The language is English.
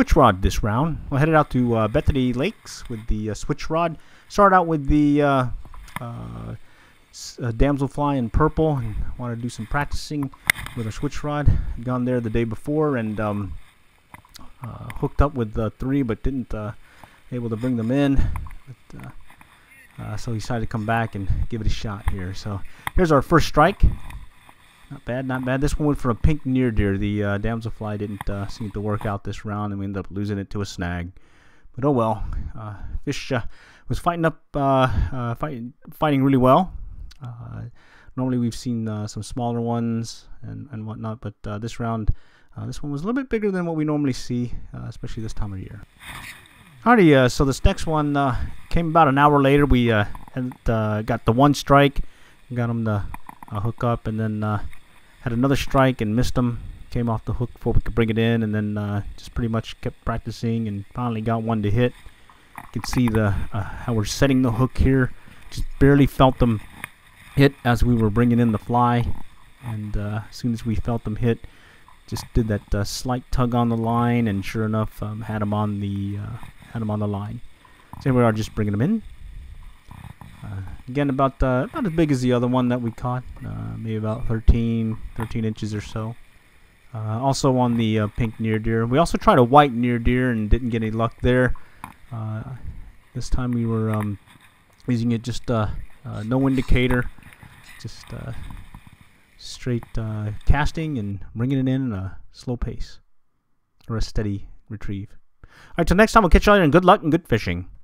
Switch Rod this round. We'll head out to Bethany Lakes with the Switch Rod. Start out with the Damselfly in purple, and want to do some practicing with our Switch Rod. Gone there the day before and hooked up with three, but didn't able to bring them in. But, so he decided to come back and give it a shot here. So here's our first strike. Not bad, not bad. This one went for a pink near deer. The damselfly didn't seem to work out this round, and we ended up losing it to a snag. But oh well. Fish was fighting really well. Normally we've seen some smaller ones and whatnot, but this round, this one was a little bit bigger than what we normally see, especially this time of year. Alrighty, so this next one came about an hour later. We got the one strike, got him to hook up, and then had another strike and missed him. Came off the hook before we could bring it in, and then just pretty much kept practicing and finally got one to hit. You can see the how we're setting the hook here. Just barely felt them hit as we were bringing in the fly, and as soon as we felt them hit, just did that slight tug on the line, and sure enough, had them on the line. So here we are, just bringing them in. Again, about as big as the other one that we caught, maybe about 13 inches or so. Also on the pink near deer. We also tried a white near deer and didn't get any luck there. This time we were using it just no indicator, just straight casting and bringing it in at a slow pace or a steady retrieve. All right, till next time, we'll catch you later, and good luck and good fishing.